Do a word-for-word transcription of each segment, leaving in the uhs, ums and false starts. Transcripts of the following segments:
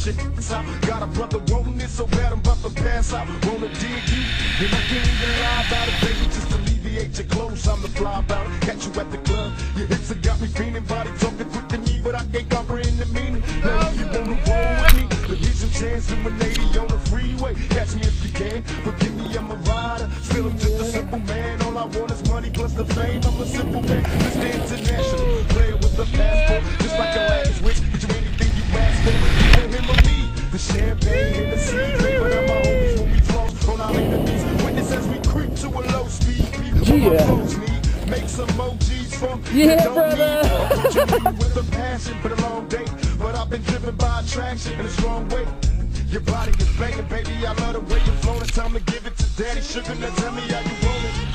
shit out. Got a brother wanting it so bad I'm about to pass out. Wanna dig you, and I can't even lie about it, baby. Just alleviate your clothes, I'm the fly about it. Catch you at the club, your hips have got me feeling. Body talking quick to me, but I can't comprehend the meaning. Now if you wanna roll with me, but here's your chance to an eighty on the freeway. Catch me if you can, but give me, I'm a rider. Still I'm just a simple man, all I want is money plus the fame. I'm a simple man, Mister International, player with a passport, just like a last witch. The champagne in the sea, but I'm my homies will be close on our enemies. Witness as we creep to a low speed. Yeah. Make some emojis from. Yeah, brother. I'm with a passion for the long day, but I've been driven by attraction in a strong way. Your body is banging, baby. I love the way you're flowing. Time to give it to daddy. Sugar, now tell me how you want it.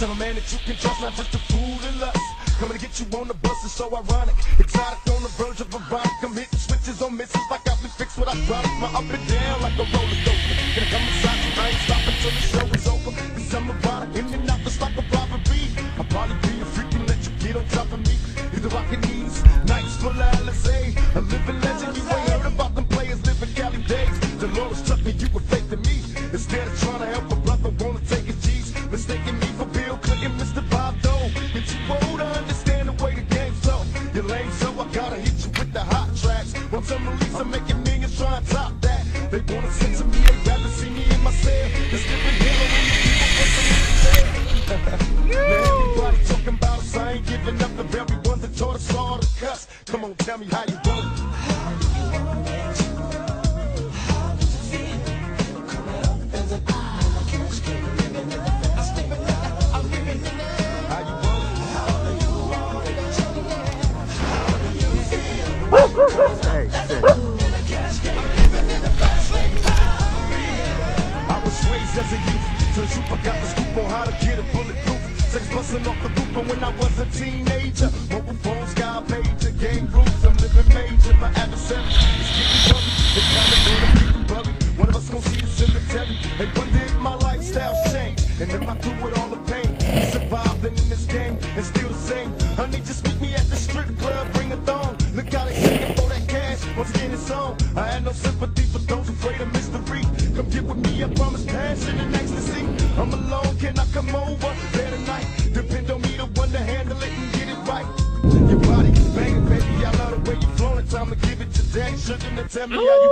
Tell a man that you can trust, not just a fool and lust. Coming to get you on the bus is so ironic. Exotic on the verge of erotic. I'm hitting switches on misses like I've been fixed with ironic. My up and down like a roller coaster. Gonna come inside you, I ain't stopping till the show is over. Cause I'm erotic, in and out just like a robbery. I'll probably be a freak and let you get on top of me. Either I can ease, nights full of L S A. A living legend, you ain't heard about them players living Cali days. Dolores struck me, you were fake to me. Instead of trying to help a brother, wanna take his G's. Mistaking me for Bill Clinton, Mister Bob Dole. It's too old to understand the way the game's up. You're lame, so I gotta hit you with the hot tracks. Once I'm released, I'm making millions trying to top that. They wanna send to me, they'd rather see me in my cell. It's different here when you people put some in the cell. Now everybody talking about us, I ain't giving up. The very ones that taught us all to cuss. Come on, tell me how you want it. As a youth, till you forgot the scoop on how to get a bulletproof. Sex bustin' off the roof, and when I was a teenager, mobile phones, sky pager, game rules, I'm living major. My adversary is getting buggy, it's time to go to freaking buggy. One of us gon' see the cemetery, and one day my lifestyle changed, and if I do it all the pain, surviving in this game, and still the same. Honey, just meet me at the strip club, bring a thong. Look out, they hangin' for that cash, once again it's on. I had no sympathy for those afraid of mystery. Come get with me, I promise passion and ecstasy. I'm alone, can I come over there tonight? Depend on me, the one to handle it and get it right. Your body is banging, baby, I love the way you're flowing. Time to give it to daddy, sugar, and tell me how you